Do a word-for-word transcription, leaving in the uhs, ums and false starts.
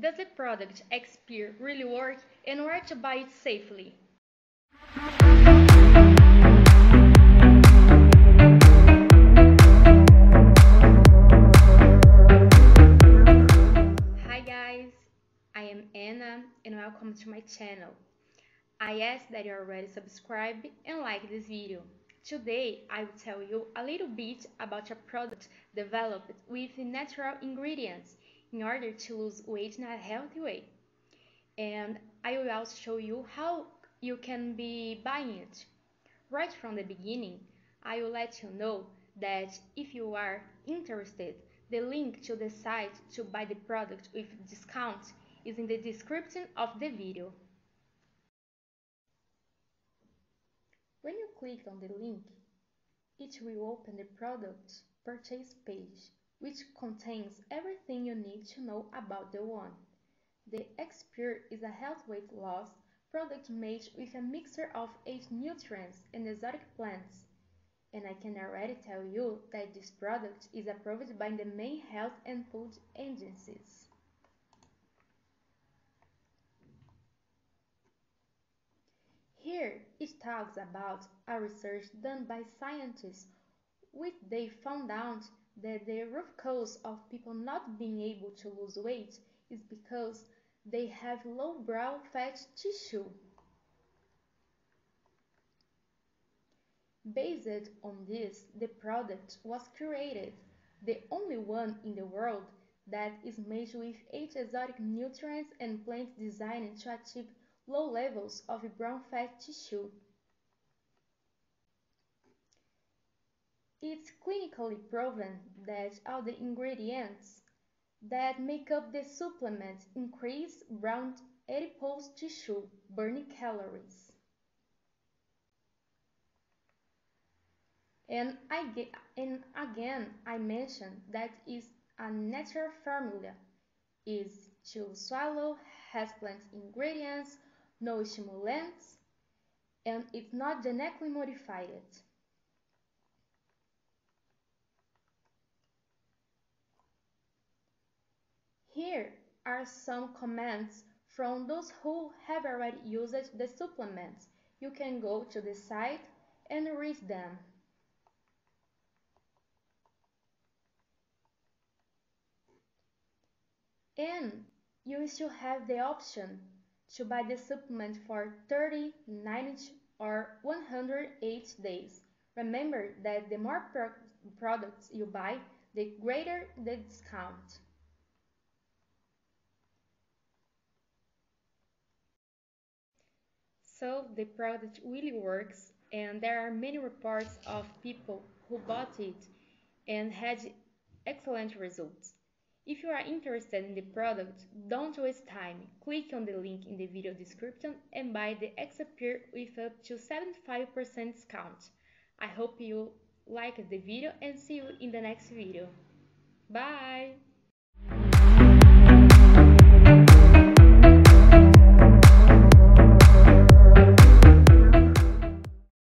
Does the product Exipure really work, and where to buy it safely? Hi guys, I am Anna and welcome to my channel. I ask that you already subscribe and like this video. Today I will tell you a little bit about a product developed with natural ingredients in order to lose weight in a healthy way. And I will also show you how you can be buying it. Right from the beginning, I will let you know that if you are interested, the link to the site to buy the product with discount is in the description of the video. When you click on the link, it will open the product purchase page, which contains everything you need to know about the one. The Exipure is a health weight loss product made with a mixture of eight nutrients and exotic plants. And I can already tell you that this product is approved by the main health and food agencies. Here it talks about a research done by scientists, which they found out that the root cause of people not being able to lose weight is because they have low brown fat tissue. Based on this, the product was created, the only one in the world that is made with eight exotic nutrients and plants designed to achieve low levels of brown fat tissue. It's clinically proven that all the ingredients that make up the supplement increase brown adipose tissue burning calories. And, I get, and again, I mentioned that is a natural formula, is to swallow, has plant ingredients, no stimulants, and it's not genetically modified. Here are some comments from those who have already used the supplements. You can go to the site and read them. And you still have the option to buy the supplement for thirty, ninety or one hundred eight days. Remember that the more pro products you buy, the greater the discount. So the product really works, and there are many reports of people who bought it and had excellent results. If you are interested in the product, don't waste time. Click on the link in the video description and buy the Exipure with up to seventy-five percent discount. I hope you liked the video and see you in the next video. Bye!